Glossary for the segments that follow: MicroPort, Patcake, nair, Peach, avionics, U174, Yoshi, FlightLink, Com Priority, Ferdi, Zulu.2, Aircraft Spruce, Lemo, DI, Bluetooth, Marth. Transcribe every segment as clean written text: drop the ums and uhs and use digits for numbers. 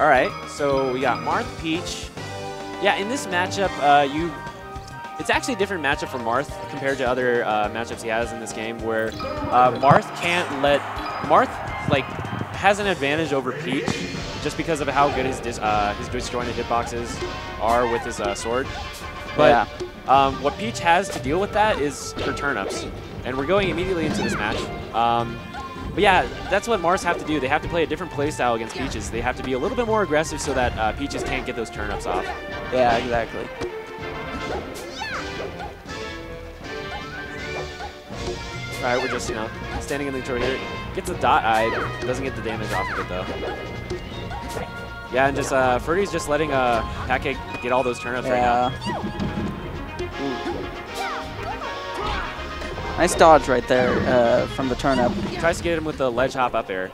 Alright, so we got Marth, Peach. Yeah, in this matchup, it's actually a different matchup for Marth compared to other matchups he has in this game, where Marth has an advantage over Peach just because of how good his disjointed hitboxes are with his sword. But yeah. What Peach has to deal with that is her turnips, and we're going immediately into this match. But yeah, that's what Marths have to do. They have to play a different playstyle against Peaches. They have to be a little bit more aggressive so that Peaches can't get those turnips off. Yeah, exactly. All right, we're just, you know, standing in the control here. Gets a dot eye, doesn't get the damage off of it though. Yeah, and just Ferdi's just letting Patcake get all those turnips right now. Ooh. Nice dodge right there from the turnip. Tries to get him with the ledge hop up air,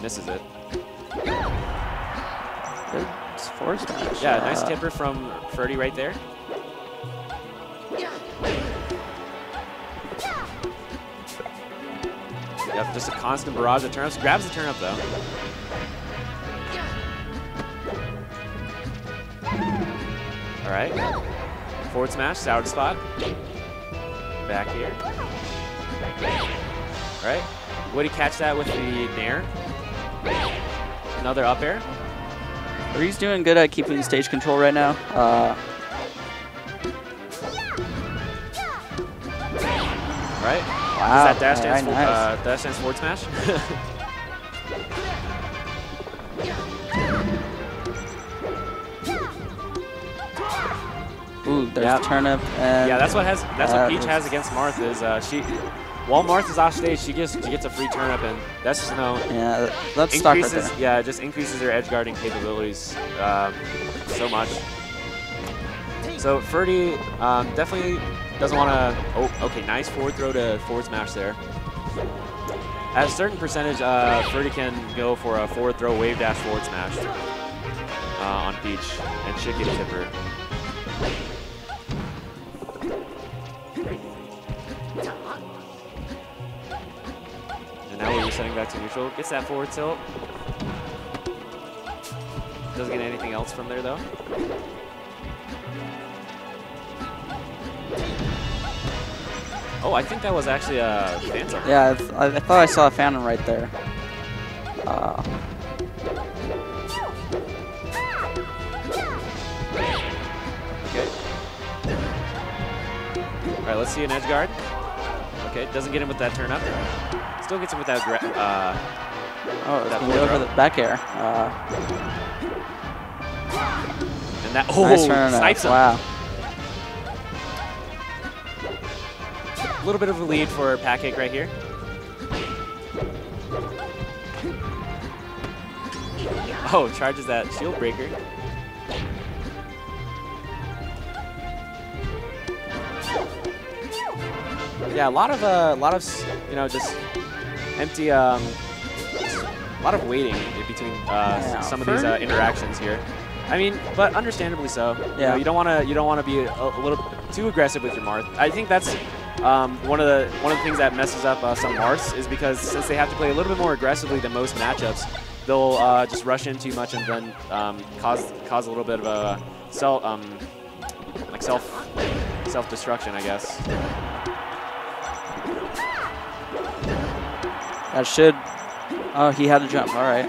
misses it. Good forward dash. Yeah, nice tipper from Ferdi right there. Yep, just a constant barrage of turnips. Grabs the turnip though. All right. Forward smash, sour spot. Back here. All right. Would he catch that with the nair? Another up air. He's doing good at keeping stage control right now. All right. Wow. Is that dash dance, nice. Dash dance forward smash? Ooh, there's turnip. And yeah, that's what Peach has against Marth is while Marth is off stage, she gets a free turnip, and that's just that's stuck right there. Yeah, it just increases her edge guarding capabilities so much. So Ferdi definitely doesn't want to. Oh, okay, nice forward throw to forward smash there. At a certain percentage, Ferdi can go for a forward throw wave dash forward smash on Peach, and should get a tipper. And now we're resetting back to neutral. Gets that forward tilt. Doesn't get anything else from there though. Oh, I think that was actually a phantom. Yeah, I thought I saw a phantom right there. Alright, let's see an edge guard. Okay, doesn't get him with that turn up. Still gets him with that. That go over the back air. And that. Oh, nice turn snipes up. Wow. A little bit of a lead for Patcake right here. Oh, charges that shield breaker. Yeah, a lot of just empty, a lot of waiting in between some of these interactions here. I mean, but understandably so. Yeah, you don't wanna be a little too aggressive with your Marth. I think that's one of the things that messes up some Marths is because since they have to play a little bit more aggressively than most matchups, they'll just rush in too much and then cause a little bit of a self destruction, I guess. That should. Oh, he had to jump. All right.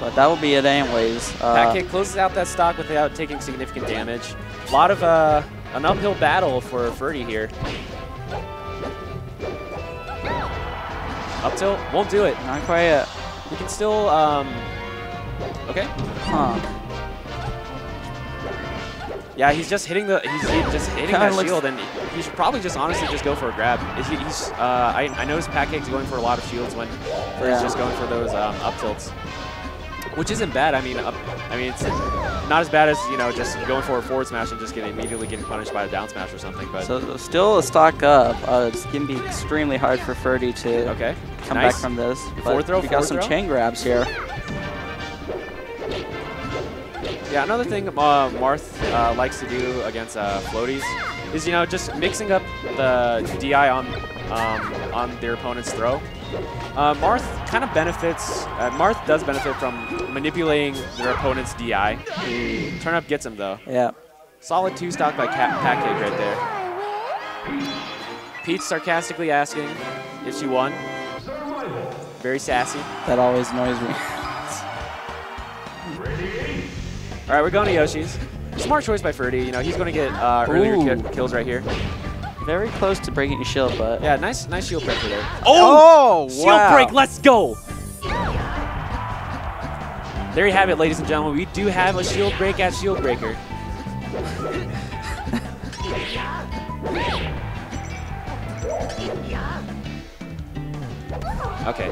But that will be it, anyways. Patcake closes out that stock without taking significant damage. A lot of an uphill battle for Ferdi here. Up tilt won't do it. Not quite yet. We can still. Okay. Huh. Yeah, he's just hitting the. He's just hitting that shield, and he should probably just honestly just go for a grab. I noticed Patcake's going for a lot of shields when he's just going for those up tilts, which isn't bad. I mean, it's not as bad as just going for a forward smash and just immediately getting punished by a down smash or something. But so still a stock up. It's gonna be extremely hard for Ferdi to come back from this. Forward throw. We got some chain grabs here. Yeah, another thing Marth likes to do against floaties is just mixing up the DI on on their opponent's throw. Marth kind of benefits. Marth does benefit from manipulating their opponent's DI. The turn up gets him though. Yeah. Solid two stock by Patcake right there. Peach sarcastically asking if she won. Very sassy. That always annoys me. All right, we're going to Yoshi's. Smart choice by Ferdi. You know he's going to get earlier kills right here. Very close to breaking your shield, but yeah, nice shield break there. Oh, shield break! Let's go. There you have it, ladies and gentlemen. We do have a shield break at Shield Breaker. Okay.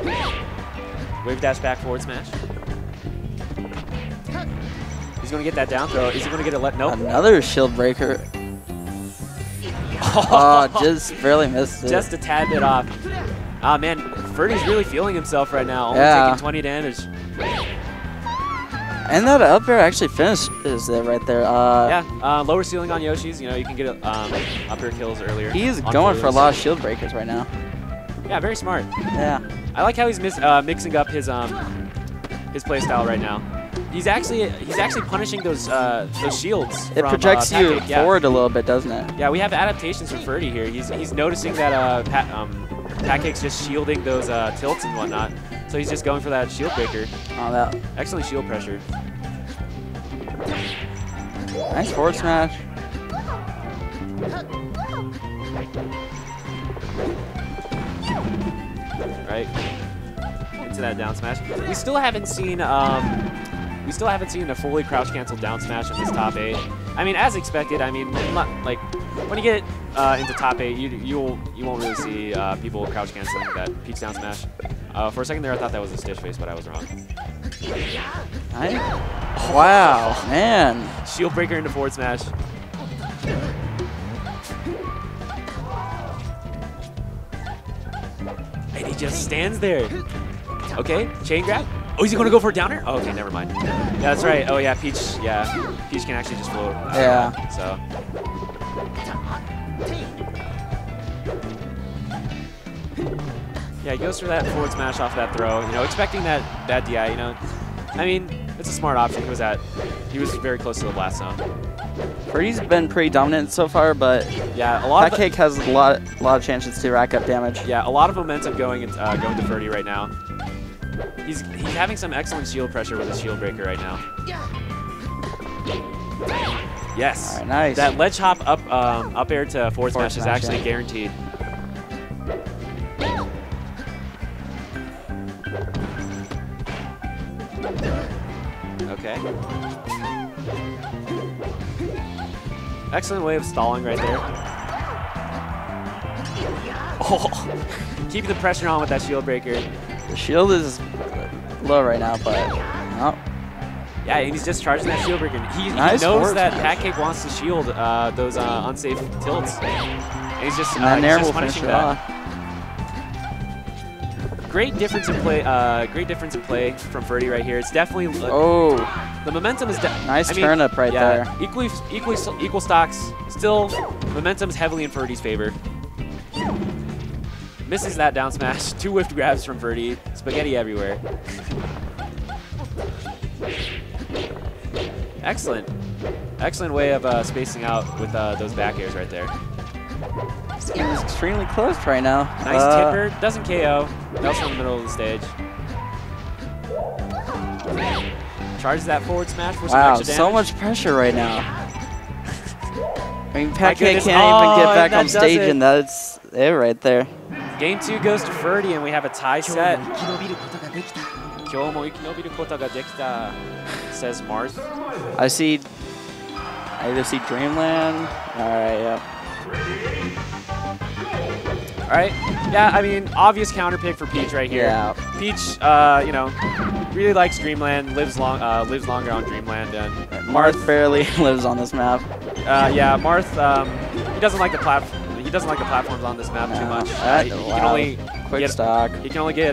Wave dash back forward smash. He's going to get that down throw. Is he going to get a let? Nope. Another shield breaker. Oh, just barely missed it. Just a tad bit off. Ah, man. Ferdi's really feeling himself right now. Only taking 20 damage. And that up air actually finishes it right there. Lower ceiling on Yoshi's. You know, you can get up air kills earlier. He's going for a lot of shield breakers right now. Yeah, very smart. Yeah. I like how he's mixing up his play style right now. He's actually punishing those shields. It projects you forward a little bit, doesn't it? Yeah, we have adaptations from Ferdi here. He's noticing that Patcake's just shielding those tilts and whatnot. So he's just going for that shield breaker. Oh, that excellent shield pressure. Nice forward smash. Right into that down smash. We still haven't seen a fully crouch cancel down smash in this top 8. I mean, as expected. I mean, like when you get into top 8, you won't really see people crouch canceling that Peach down smash. For a second there, I thought that was a stitch face, but I was wrong. Wow, man! Shield breaker into forward smash. And he just stands there. Okay, chain grab. Oh, is he going to go for a downer? Oh, okay, never mind. Yeah, that's right. Oh, yeah, Peach. Yeah, Peach can actually just float. Yeah. So. Yeah, he goes for that forward smash off that throw. You know, expecting that DI. You know, I mean, it's a smart option because he was very close to the blast zone. Ferdi's been pretty dominant so far, but yeah, Patcake has a lot of chances to rack up damage. Yeah, a lot of momentum going to Ferdi right now. He's having some excellent shield pressure with his shield breaker right now. Yes. All right, nice. That ledge hop up air to forward smash is actually guaranteed. Okay. Excellent way of stalling right there. Oh, keep the pressure on with that shield breaker. The shield is low right now, but no. Yeah, and he's just charging that shield breaker. He knows that Patcake wants to shield those unsafe tilts. And he's just punishing that. Great difference in play. Great difference in play from Ferdi right here. It's definitely. The momentum is nice. I mean, turn up right there. Equal stocks. Still, momentum's heavily in Ferdi's favor. Misses that down smash. 2 whiffed grabs from Ferdi. Spaghetti everywhere. Excellent. Excellent way of spacing out with those back airs right there. This game is extremely close right now. Nice tipper. Doesn't KO. Melts in the middle of the stage. Charges that forward smash for some extra damage. Wow, so much pressure right now. I mean, Patcake can't even get back on stage, and that's it right there. Game 2 goes to Ferdi, and we have a tie set. Says Marth. I either see Dreamland. All right, yeah. All right. Yeah, I mean, obvious counter pick for Peach right here. Yeah. Peach, you know, really likes Dreamland. Lives longer on Dreamland than Marth barely lives on this map. Yeah, Marth. He doesn't like the platform. He doesn't like the platforms on this map too much. He can only get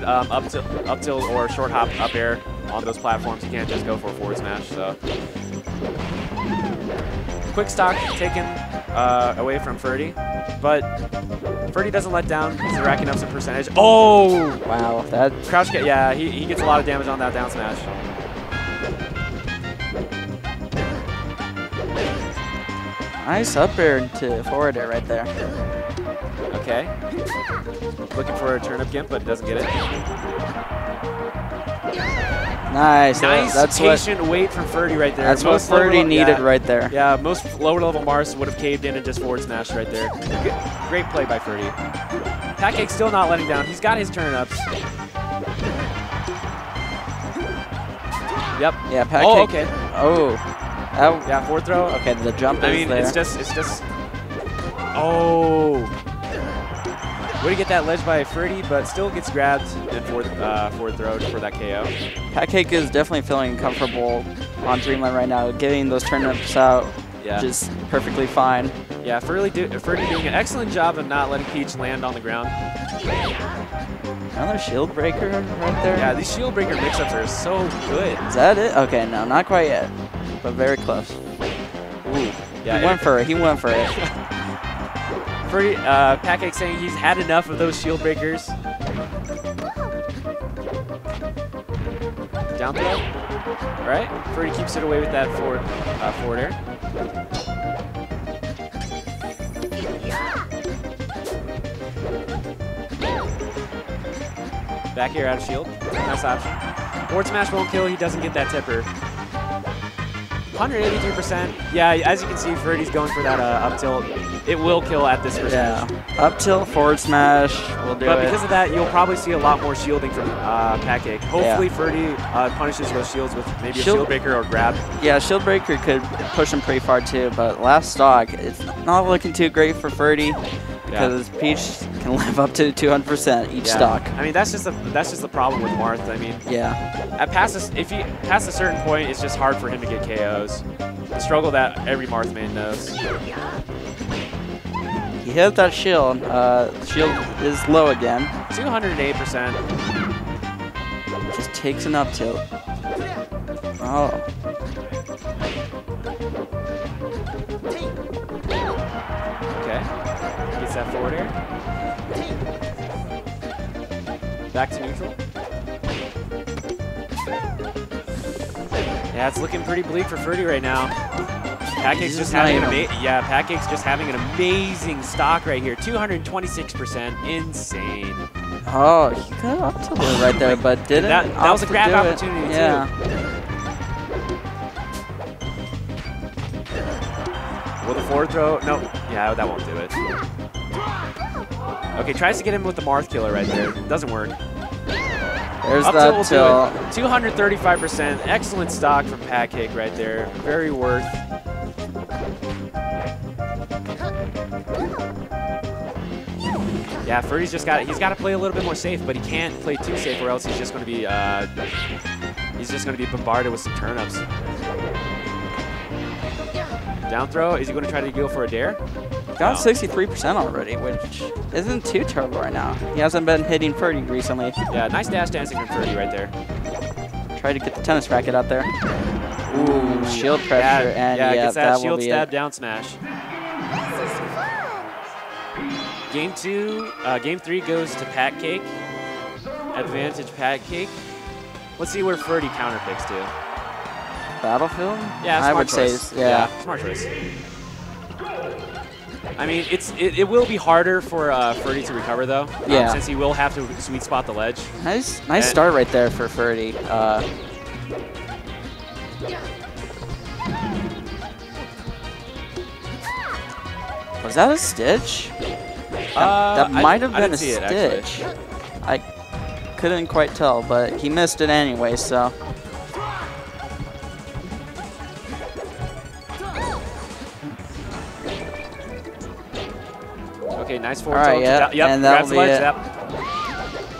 up tilt or short hop up air on those platforms. He can't just go for a forward smash. So quick stock taken away from Ferdi, but Ferdi doesn't let down. He's racking up some percentage. Oh! Wow, that... Crouch get... Yeah, he gets a lot of damage on that down smash. Nice up air to forward air right there. Okay. Looking for a turnip gimp, but doesn't get it. Nice. Nice patient wait from Ferdi right there. That's most what Ferdi needed right there. Yeah, most low-level Marths would have caved in and just forward smashed right there. Great play by Ferdi. Patcake's still not letting down. He's got his turn-ups. Yep. Yeah, Patcake. Oh, okay. Oh. Yeah, forward throw. Okay, the jump is there. it's just... Oh! Way to get that ledge by Ferdi, but still gets grabbed and forward throw for that KO. Patcake is definitely feeling comfortable on Dreamland right now, getting those turnips out just perfectly fine. Yeah, Ferdi doing an excellent job of not letting Peach land on the ground. Another shield breaker right there? Yeah, these shield breaker mix-ups are so good. Is that it? Okay, no, not quite yet. But very close. Ooh. Yeah, he went for it. Ferdi, Patcake saying he's had enough of those shield breakers. Down throw. All right. Ferdi keeps it away with that forward air. Back air out of shield. Nice option. Forward smash won't kill. He doesn't get that tipper. 183%. Yeah, as you can see, Ferdi's going for that up tilt. It will kill at this percentage. Yeah. Up tilt, forward smash, will do it. But because of that, you'll probably see a lot more shielding from Patcake. Hopefully, Ferdi punishes those shields with maybe a shield breaker or grab. Yeah, shield breaker could push him pretty far too. But last stock, it's not looking too great for Ferdi because Peach can live up to 200% each stock. I mean, that's just the problem with Marth. I mean, if he passes a certain point, it's just hard for him to get KOs. The struggle that every Marth man knows. He hit that shield. Shield is low again. 208%. Just takes an up tilt. Oh. That forward air. Back to neutral. Yeah, it's looking pretty bleak for Ferdi right now. Patcake's just having an amazing stock right here. 226%, insane. Oh, he got up to it right there, but didn't. That was a grab opportunity too. Will the forward throw? No. Yeah, that won't do it. Okay, tries to get him with the Marth killer right there. Doesn't work. There's that tilt. 235%. Excellent stock from Patcake right there. Very worth. Yeah, Ferdi's just got. He's got to play a little bit more safe, but he can't play too safe, or else he's just going to be. He's just going to be bombarded with some turnips. Down throw. Is he going to try to go for a dare? Got 63% already, which isn't too terrible right now. He hasn't been hitting Ferdi recently. Yeah, nice dash dancing from Ferdi right there. Try to get the tennis racket out there. Ooh, shield pressure, and gets that shield stab down smash. Game three goes to Patcake. Advantage Patcake. Let's see where Ferdi counterpicks to. Battlefield? Yeah, smart choice. I mean, it will be harder for Ferdi to recover, though, since he will have to sweet spot the ledge. Nice start right there for Ferdi. Was that a stitch? That might have been a stitch. I couldn't quite tell, but he missed it anyway, so... Okay, nice forward tilt. Yep, grabs the ledge. Yep.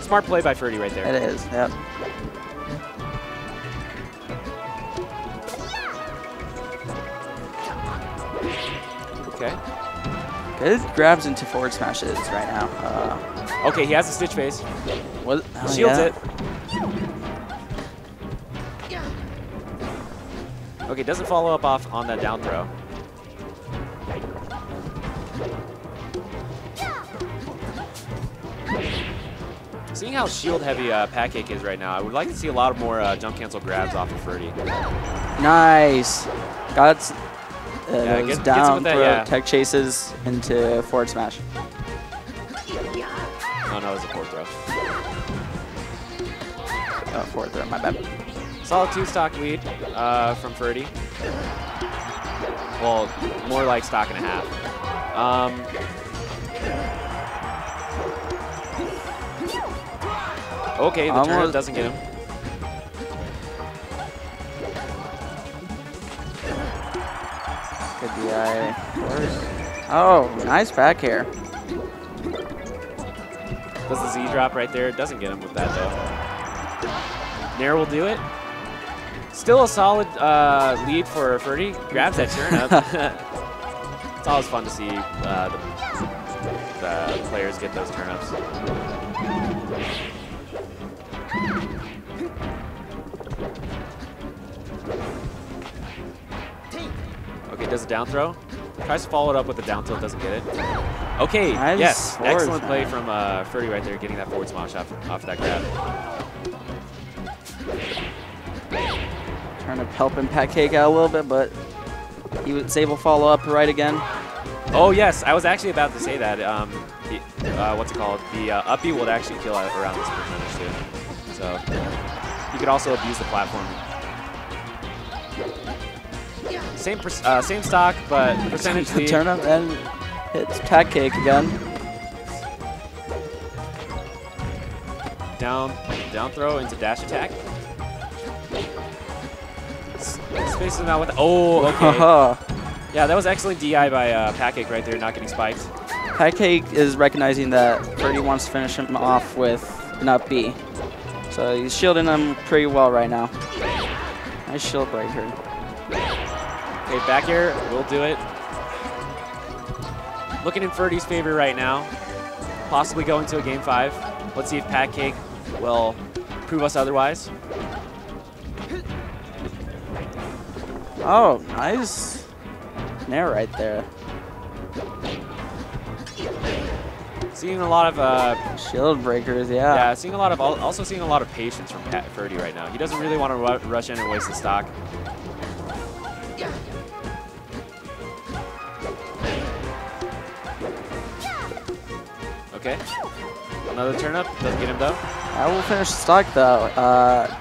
Smart play by Ferdi right there. It is, yep. Okay. Good grabs into forward smashes right now. Okay, he has a stitch face. What? Oh, shields it. Okay, doesn't follow up on that down throw. Seeing how shield heavy Patcake is right now, I would like to see a lot more jump cancel grabs off of Ferdi. Nice. Got yeah, get down throw, yeah. Tech chases into forward smash. Oh no, it was a forward throw. Oh, forward throw, my bad. Solid two stock lead from Ferdi. Well, more like stock and a half. Okay, the turn doesn't get him. Good DI. Oh, nice back air. Does the Z drop right there? It doesn't get him with that though. Nair will do it. Still a solid lead for Ferdi. Grabs that turnip. It's always fun to see the players get those turnips. Okay, does a down throw. Tries to follow it up with a down tilt, doesn't get it. Okay, nice yes. Excellent play from Ferdi right there, getting that forward smash off that grab. Trying to help him Patcake out a little bit, but he was able to follow up right again. Oh yes, I was actually about to say that. What's it called? The up B would actually kill around this percentage too. So you could also abuse the platform. Same stock, but percentage lead. Turn up and hits Patcake again. Down throw into dash attack. Spacing out with oh, okay. Yeah, that was excellent DI by Patcake right there, not getting spiked. Patcake is recognizing that Ferdi wants to finish him off with an up B. So he's shielding him pretty well right now. Nice shield breaker. Okay, back air will do it. Looking in Ferdi's favor right now. Possibly going to a game 5. Let's see if Patcake will prove us otherwise. Oh, nice Nair right there. Seeing a lot of shield breakers, yeah. Yeah, also seeing a lot of patience from Ferdi right now. He doesn't really want to rush in and waste the stock. Okay, another turn up doesn't get him though. I will finish the stock though.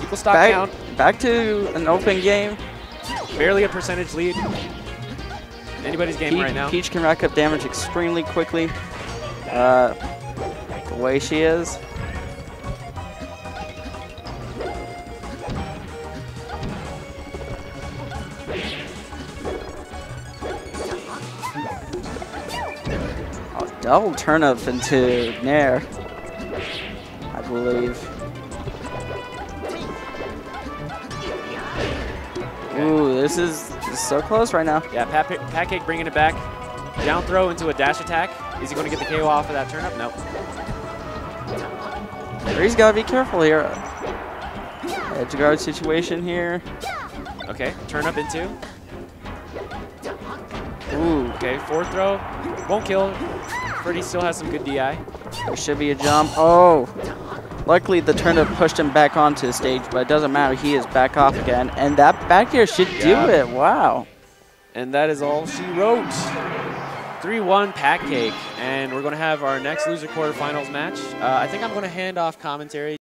Equal stock count. Back to an open game. Barely a percentage lead. Anybody's game right now. Peach can rack up damage extremely quickly. The way she is. Oh, double turn up into Nair, I believe. Ooh, this is so close right now. Yeah, Patcake bringing it back. Down throw into a dash attack. Is he going to get the KO off of that turn up? No. Ferdi's got to be careful here. Edge guard situation here. Okay, turn up into. Ooh. Okay, forward throw. Won't kill. Ferdi still has some good DI. There should be a jump. Oh. Luckily, the turnip pushed him back onto the stage, but it doesn't matter. He is back off again, and that back air should do it. Wow. And that is all she wrote. 3-1 Patcake, and we're going to have our next loser quarterfinals match. I think I'm going to hand off commentary.